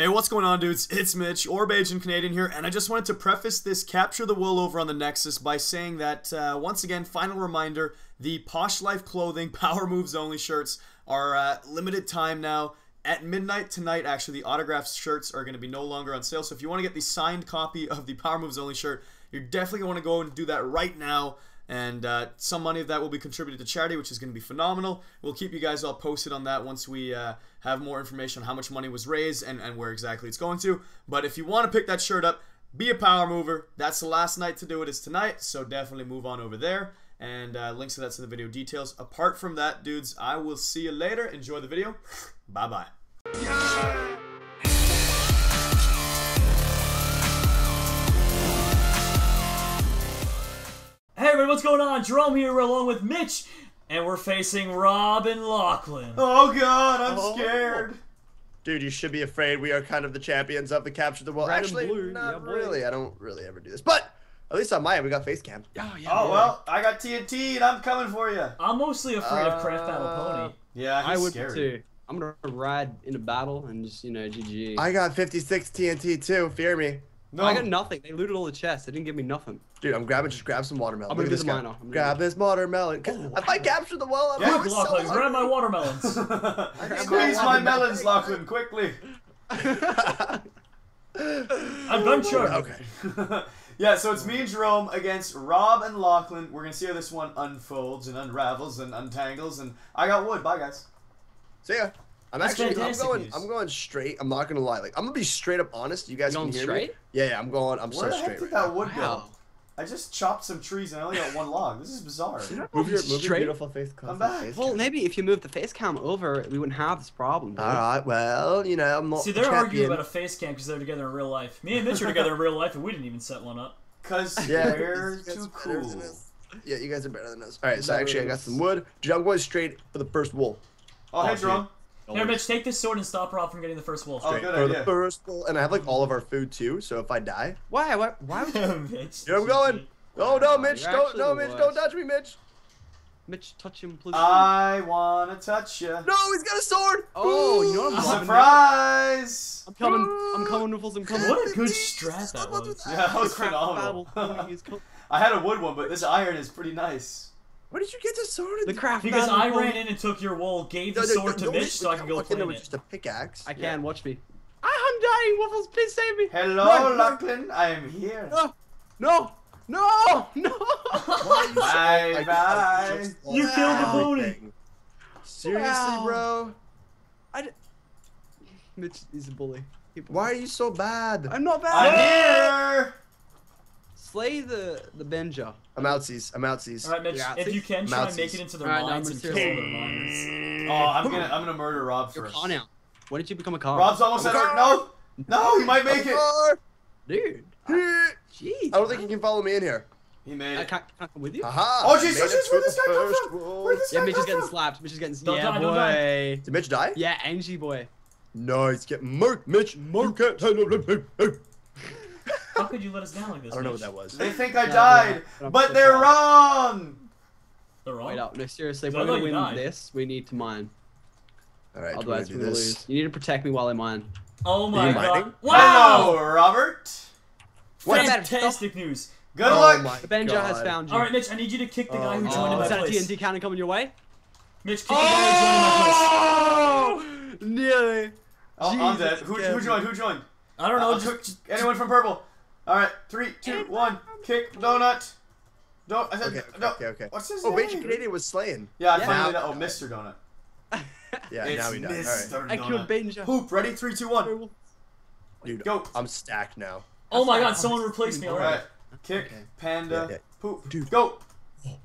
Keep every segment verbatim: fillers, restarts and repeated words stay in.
Hey, what's going on, dudes? It's Mitch, or Bajan Canadian here, and I just wanted to preface this Capture the Wool over on the Nexus by saying that, uh, once again, final reminder, the Posh Life Clothing Power Moves Only shirts are uh, limited time now. At midnight tonight, actually, the autographed shirts are going to be no longer on sale, so if you want to get the signed copy of the Power Moves Only shirt, you're definitely going to want to go and do that right now. And uh, some money of that will be contributed to charity, which is going to be phenomenal. We'll keep you guys all posted on that once we uh, have more information on how much money was raised and, and where exactly it's going to. But if you want to pick that shirt up, be a power mover. That's the last night to do it is tonight, so definitely move on over there. And uh, links to that's in the video details. Apart from that, dudes, I will see you later. Enjoy the video. Bye-bye. Yeah. Hey everybody, what's going on? Jerome here, we're along with Mitch, and we're facing Robin Lachlan. Oh god, I'm oh. scared. Dude, you should be afraid. We are kind of the champions of the Capture the Wool. Red Actually, blue, not yeah, really. Blue. I don't really ever do this, but at least on my end, we got face cam. Oh, yeah, oh well, I got T N T, and I'm coming for you. I'm mostly afraid uh, of Craft Battle Pony. Yeah, he's I would scary. too. I'm gonna ride into battle and just, you know, G G. I got fifty-six T N T too, fear me. No, I got nothing. They looted all the chests. They didn't give me nothing. Dude, I'm grabbing. Just grab some watermelon. I'm gonna do this mine. Grab this watermelon. Oh, if I capture the well, I'm yeah, Lachlan, so grab my watermelons. Squeeze my melons, Lachlan, quickly. I'm done sure. Okay. Yeah, so it's me and Jerome against Rob and Lachlan. We're gonna see how this one unfolds and unravels and untangles. And I got wood. Bye, guys. See ya. I'm That's actually, I'm going, news. I'm going straight. I'm not gonna lie. Like, I'm gonna be straight up honest. You guys You're can hear straight? me. Yeah, yeah. I'm going. I'm Where so straight. Where the heck did right that now. wood wow. go? I just chopped some trees and I only got one log. This is bizarre. Move your, move your beautiful face cam. I'm back. Face cam. Well, maybe if you moved the face cam over, we wouldn't have this problem. All right. Well, you know, I'm not. See, they're champion. arguing about a face cam because they're together in real life. Me and Mitch are together in real life, and we didn't even set one up. Cause yeah, we're too cool. Yeah, you guys are better than us. All right. So actually, I got some wood. Dude, I'm going straight for the first wool. Oh, hey, Jerome. Here, Mitch, take this sword and stop Rob from getting the first wool. Oh, good idea. The first wool, and I have like all of our food too. So if I die, why? Why? Why would you, Mitch? Here I'm going. Oh no, Mitch! You're don't, no, Mitch! Don't touch me, Mitch! Mitch, touch him, please. I wanna touch you. No, he's got a sword. Oh, you know what I'm surprise! I'm coming. I'm coming, Waffles. I'm coming. What a good strat that was. Yeah, that was phenomenal. I had a wood one, but this iron is pretty nice. Where did you get the sword? The craft because I ran in and took your wool, gave the no, no, sword no, to Mitch, so I can go claim it. Just a pickaxe. I can yeah. watch me. I'm dying. Waffles, please save me. Hello, Run. Lachlan. I am here. No, no, no, no. Bye I, bye. I you wow. killed the bully. Seriously, wow. bro. I. D Mitch is a bully. People Why are you so bad? I'm not bad. I'm here. Slay the the Benja. I'm outsies. I'm outsies. All right, Mitch. You're if you can, try and make it into the right, mines and kill their minds. Oh, I'm gonna I'm gonna murder Rob You're first. Con now. Why did you become a con? Rob's almost at her. No, no, he might make it. Dude, I, jeez. I don't think he can follow me in here. He made it. I can't, can't come with you. Aha! Oh jeez, where this guy come from? Where this guy yeah, Mitch is getting slapped. Mitch is getting slapped. Yeah, boy. Did Mitch die? Yeah, Angie boy. Nice. Get murked, Mitch. Murked. How could you let us down like this? I don't know Mitch? what that was. They think I yeah, died, yeah. but they're wrong. They're wrong. Wait up. No, seriously, if we're gonna win died. this, we need to mine. All right, otherwise we lose. You need to protect me while I mine. Oh my god! Wow, Hello, Robert. What fantastic news. Good oh luck. The Benja has found you. All right, Mitch, I need you to kick the oh, guy who joined oh, my place. Is that a T N T cannon coming your way? Mitch, kick the guy who joined my place. Nearly. Oh, I'm dead. Who joined? Who joined? I don't know. Anyone from purple? All right, three, two, one, kick, donut. Don't. I said, okay, okay, no. okay, okay. What's his oh, name? Oh, Bajan Canadian was slain. Yeah, I yeah. finally know. Oh, Mister Donut. yeah, it's now we know. Mister Right. Donut. I killed Bajan. Poop, ready? Three, two, one. Dude, go. I'm stacked now. Oh my god, someone replaced me. All right. Kick, okay. panda, yeah, yeah. poop, dude. Go.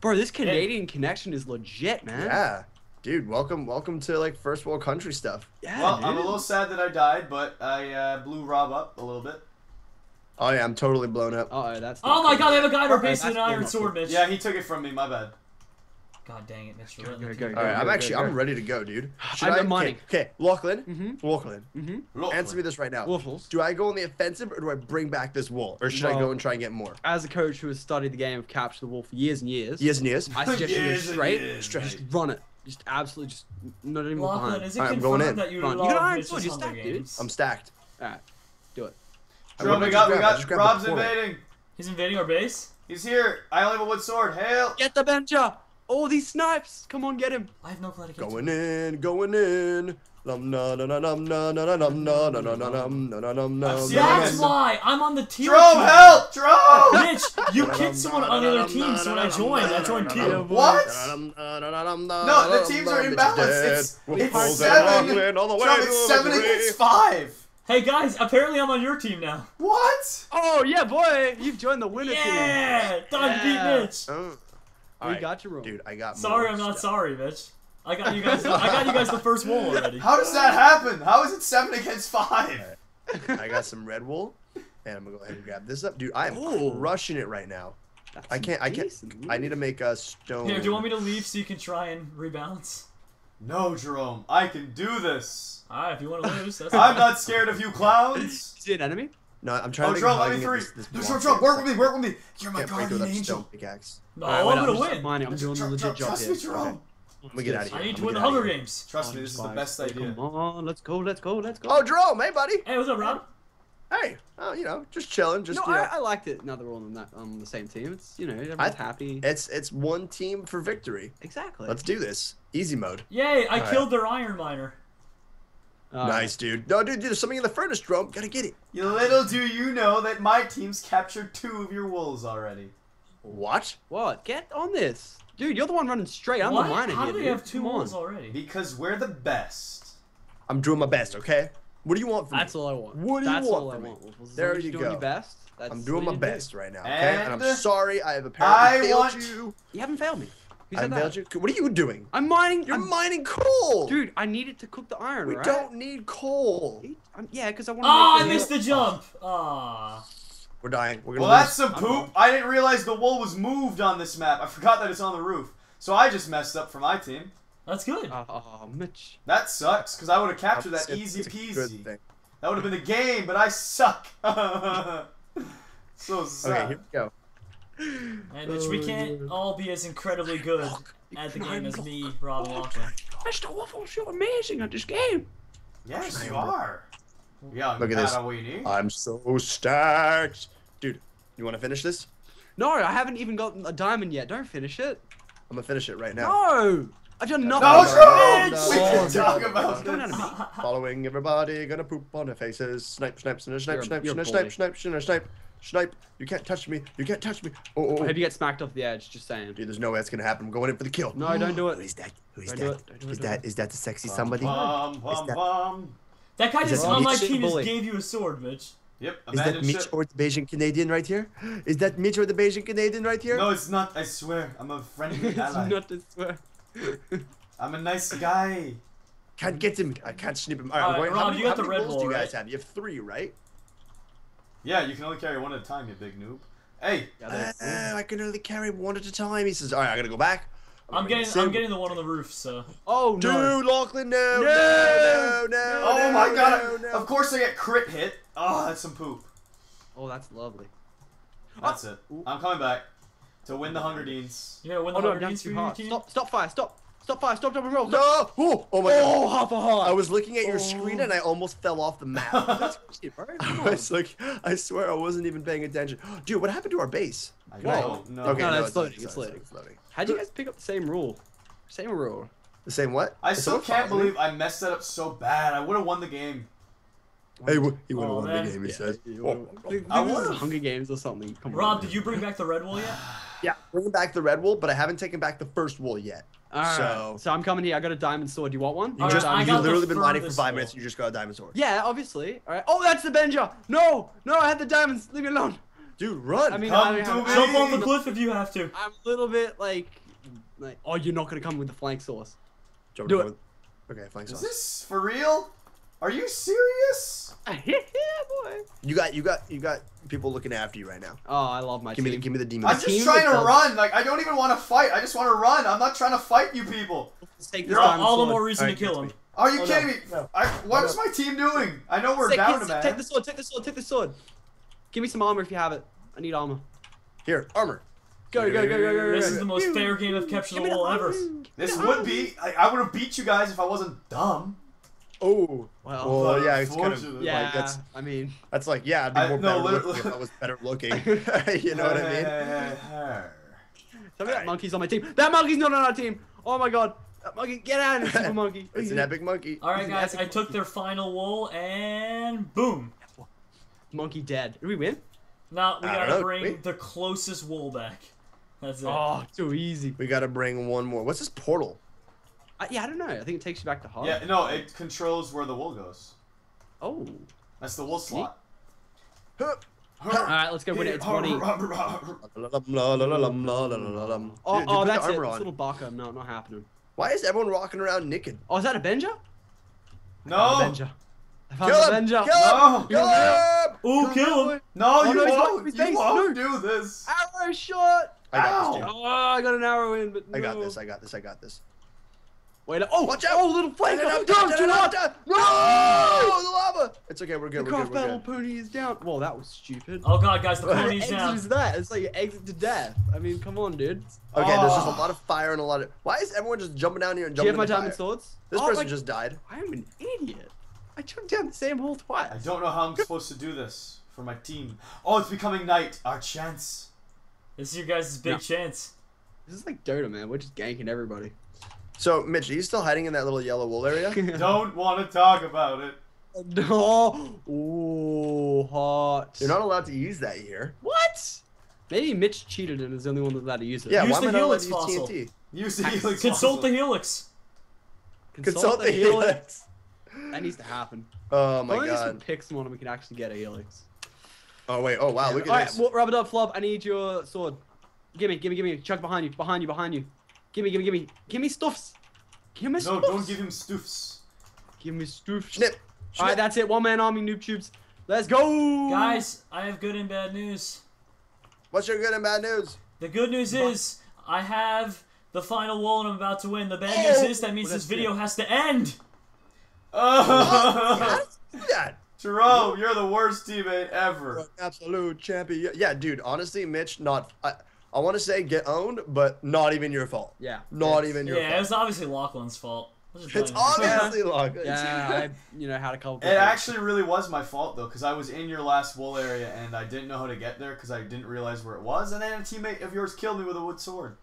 Bro, this Canadian yeah. connection is legit, man. Yeah. Dude, welcome, welcome to like first world country stuff. Yeah. Well, dude. I'm a little sad that I died, but I uh, blew Rob up a little bit. Oh yeah, I'm totally blown up. Uh oh, that's. Oh my cool. god, they have a guy in our base with an iron sword, Mitch. Yeah, he took it from me. My bad. God dang it, Mitch. Go, go, go, go, All right, go, I'm go, actually, go, go. I'm ready to go, dude. Should I'm mining. Okay, Lachlan, mm-hmm. Lachlan, mm-hmm. answer me this right now. Waffles. Do I go on the offensive or do I bring back this wool, or should no. I go and try and get more? As a coach who has studied the game of Capture the Wool for years and years, years and years, I suggest you go straight, years, straight, just run it. Just absolutely, just not even behind. All right, I'm going in. You got iron sword. You're stacked, dude. I'm stacked. Alright, do it. Jerome, we got, we got, Rob's invading. He's invading our base? He's here. I only have a wood sword. Hail! Get the Benja! Oh, these snipes! Come on, get him! I have no plan to get him. Going in, going in. That's why I'm on the team. Jerome, help! Jerome! Mitch, you kicked someone on the other team, so when I joined, I joined team. What? No, the teams are imbalanced. It's, it's seven. Jerome, it's seven against five. Hey guys, apparently I'm on your team now. What? Oh yeah, boy, you've joined the winner yeah. team. Yeah, time to beat Mitch. Oh. We right. got your room, dude. I got. Sorry, I'm not stuff. sorry, Mitch. I got you guys. I got you guys the first wool already. How does that happen? How is it seven against five? Right. I got some red wool, and I'm gonna go ahead and grab this up, dude. I am Ooh. crushing it right now. That's I can't. I can't. I need to make a stone. Here, do you want me to leave so you can try and rebalance? No, Jerome. I can do this. All right, if you want to lose, that's I'm not scared of you clowns. Is he an enemy? No, I'm trying oh, to. Oh, Jerome, let me free. Jerome, Jerome, work with me, work with me. You're my guardian angel. Pickaxe. No, right, I'm gonna win. I'm, I'm doing a legit job. Trust me, Jerome. Let me get out of here. I need to win the Hunger Games. Trust me, this is the best idea. Come on, let's go, let's go, let's go. Oh, Jerome, hey, buddy. Hey, what's up, Rob? Hey, oh, you know, just chilling. Just no, I liked it. Now that we're on on the same team, it's you know, everyone's happy. It's it's one team for victory. Exactly. Let's do this. Easy mode. Yay! I killed their iron miner. Uh, nice, dude. No, dude, there's something in the furnace, Jerome. Gotta get it. You little do you know that my team's captured two of your wolves already. What? What? Get on this. Dude, you're the one running straight. I'm what? the miner How here, do they dude. have two wolves already? Because we're the best. I'm doing my best, okay? What do you want from That's me? That's all I want. What do That's you want all I want. Me? There you doing go. Your best? That's I'm doing my best do. right now, okay? And, and I'm sorry I have apparently I failed want... you. You haven't failed me. I failed you. What are you doing? I'm mining. You're I'm, mining coal. Dude, I needed to cook the iron, we right? We don't need coal. I'm, yeah, because I want to Ah, oh, I missed the jump. Ah. Oh. We're dying. We're gonna well, lose. That's some poop. I didn't realize the wool was moved on this map. I forgot that it's on the roof. So I just messed up for my team. That's good. Oh, uh, Mitch. That sucks, because I would have captured that's that good. easy peasy. That would have been the game, but I suck. So suck. Okay, here we go. And Mitch, we can't all be as incredibly good at the game as me, Rob Walker. Mister Waffles, you're amazing at this game. Yes, you are. Yeah, look at this. I'm so stacked. Dude, you want to finish this? No, I haven't even gotten a diamond yet. Don't finish it. I'm going to finish it right now. No! I done nothing. No, it's no, no, no, no, no, no, no, no, no, no, we can talk about this. Following everybody, gonna poop on their faces. Snipe, snipe, snipe, snipe, snipe, snipe, snipe, snipe, snipe, snipe. Snipe, you can't touch me, you can't touch me. Oh, oh. Have you get smacked off the edge, just saying. Dude, there's no way that's gonna happen. I'm going in for the kill. No, don't do it. Who is that? Who is that? Is that is that the sexy somebody? Bum, bum, bum. That guy just on my team just gave you a sword, Mitch. Yep. Is that Mitch or the Bajan Canadian right here? Is that Mitch or the Bajan Canadian right here? No, it's not, I swear. I'm a friendly ally. It's not, I swear. I'm a nice guy. Can't get him. I can't snip him. All right, Rob, you got the red ball, you guys have? You have three, right? Yeah, you can only carry one at a time, you big noob. Hey, uh, uh, I can only carry one at a time. He says, "All right, I gotta go back." I'm, I'm getting, I'm getting the one on the roof. So. Oh no, dude, Lachlan, no, no, no, no, no oh no, my God! No, no. Of course I get crit hit. Oh, that's some poop. Oh, that's lovely. That's oh. it. I'm coming back to win the Hunger Deans. Yeah, win the oh, Hunger no, Deans for your team. Stop! Stop! Fire! Stop! Stop! Fire! Stop! Stop! And roll! No! Oh, oh my God! Oh, half a heart! I was looking at your oh. screen and I almost fell off the map. That's crazy, bro. I was like, I swear I wasn't even paying attention. Dude, what happened to our base? I don't know. Okay, no, no, no, it's loading. It's loading. How'd you guys pick up the same rule? Same rule. The same what? I it's still can't believe I messed that up so bad. I would have won the game. Hey, he would have oh, won man. the game. He yeah. says. Oh. I won Hunger Games or something. Come Rob, on, did you bring back the red wool yet? Yeah, bringing back the red wool, but I haven't taken back the first wool yet. Alright, so, so I'm coming here. I got a diamond sword. Do you want one? You just, right, you've literally been mining for five minutes and you just got a diamond sword. Yeah, obviously. Alright. Oh, that's the Benja! No! No, I had the diamonds. Leave me alone. Dude, run! I mean, come I mean, to me. Jump off the cliff if you have to. I'm a little bit like, like oh, you're not going to come with the flank sauce. Jump Do it. Okay, flank sauce. Is this for real? Are you serious? Yeah, boy. You got, you got, you got people looking after you right now. Oh, I love my give team. Me the, give me the demon. I'm just trying to run. Like I don't even want to fight. I just want to run. I'm not trying to fight you people. Take this You're all sword. the more reason right, to kill him. Me. Are you oh, kidding no. me? No. I, what no. is my team doing? I know we're take, down, man. Take the sword. Take the sword. Take the sword. Give me some armor if you have it. I need armor. Here, armor. Go, go, go, go, go, go. This is the most go, fair go, game of Capture the Wool ever. This would be. I, I would have beat you guys if I wasn't dumb. Oh, well, well yeah, it's kind of yeah, like that's. I mean, that's like yeah, I'd be more I, no, better looking if I was better looking. You know what I mean? Some of that monkey's on my team. That monkey's not on our team. Oh my god, that monkey, get out of here, monkey. It's an epic monkey. All right, guys, I took their final wool and boom, monkey dead. Did we win? No, we gotta bring Wait. the closest wool back. That's it. Oh, too easy. We gotta bring one more. What's this portal? I, yeah, I don't know. I think it takes you back to Hog. Yeah, no, it controls where the wool goes. Oh. That's the wool slot. Alright, let's go win it. It's money. Oh, oh, that's it. It's little Baka. No, not happening. Why is everyone rocking around naked? Oh, is that a Benja? No. I found a Benja. I found kill him. Benja. Kill no. him. Kill him. Oh, kill him. No, you won't. You won't do this. Arrow shot. I got this. Oh, I got an arrow in, but I got this. I got this. I got this. Wait, oh, watch out! Oh, little flame! No, do not! No, the lava! It's okay, we're good. The we're craft good, battle we're good. pony is down. Whoa, that was stupid. Oh god, guys, the pony's down. What is that? It's like exit to death. I mean, come on, dude. Okay, oh. There's just a lot of fire and a lot of. Why is everyone just jumping down here and jumping? Do you have my diamond swords? This oh, person my... just died. I'm an idiot. I jumped down the same hole twice. I don't know how I'm supposed to do this for my team. Oh, it's becoming night. Our chance. This is your guys' big no. chance. This is like Dota, man. We're just ganking everybody. So, Mitch, are you still hiding in that little yellow wool area? Don't want to talk about it. No. Ooh, hot. You're not allowed to use that here. What? Maybe Mitch cheated and is the only one that's allowed to use it. Yeah, use why the helix fossil. T N T? Use the helix Consult fossil. the helix. Consult, Consult the, the helix. helix. That needs to happen. Oh, my God. If only we pick someone and we can actually get a helix. Oh, wait. Oh, wow. Yeah. Look at All this. All right, well, rub it up, Flop. I need your sword. Give me, give me, give me. Chuck behind you, behind you, behind you. Gimme, gimme, gimme, gimme stuffs. Gimme no, stuffs. No, don't give him stuffs. Gimme stuffs. Snip. Snip. Alright, that's it. One man army, noob tubes. Let's go. Guys, I have good and bad news. What's your good and bad news? The good news but is I have the final wool and I'm about to win. The bad oh. news is that means well, this video it. has to end. Oh. That. Jerome, you're the worst teammate ever. Absolute champion. Yeah, dude, honestly, Mitch, not... I, I want to say get owned, but not even your fault. Yeah. Not even your yeah, fault. Yeah, it was obviously Lachlan's fault. It's obviously Lachlan's. Yeah, I, you know, had a couple It things. actually really was my fault, though, because I was in your last wool area, and I didn't know how to get there because I didn't realize where it was, and then a teammate of yours killed me with a wood sword.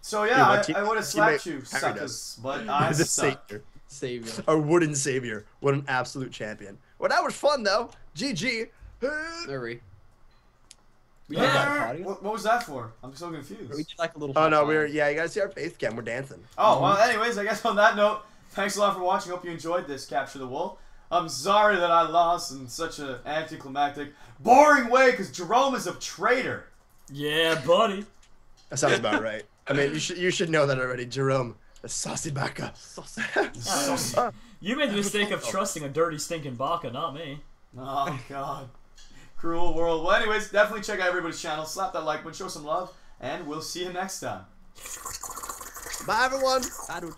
So, yeah, Dude, I, I would have slapped you, suckers, but I the sucked. Savior. savior. A wooden savior. What an absolute champion. Well, that was fun, though. G G. Sorry. We yeah. What was that for? I'm so confused. We did like a little. Oh no, we were. Yeah, you gotta see our face cam. We're dancing. Oh well. Anyways, I guess on that note, thanks a lot for watching. Hope you enjoyed this Capture the Wool. I'm sorry that I lost in such an anticlimactic, boring way because Jerome is a traitor. Yeah, buddy. That sounds about right. I mean, you should you should know that already, Jerome. A saucy baka. Saucy. Saucy. You made the mistake of trusting a dirty stinking baka, not me. Oh God. Cruel world. Well, anyways, definitely check out everybody's channel. Slap that like button, show some love, and we'll see you next time. Bye, everyone. Bye, dude.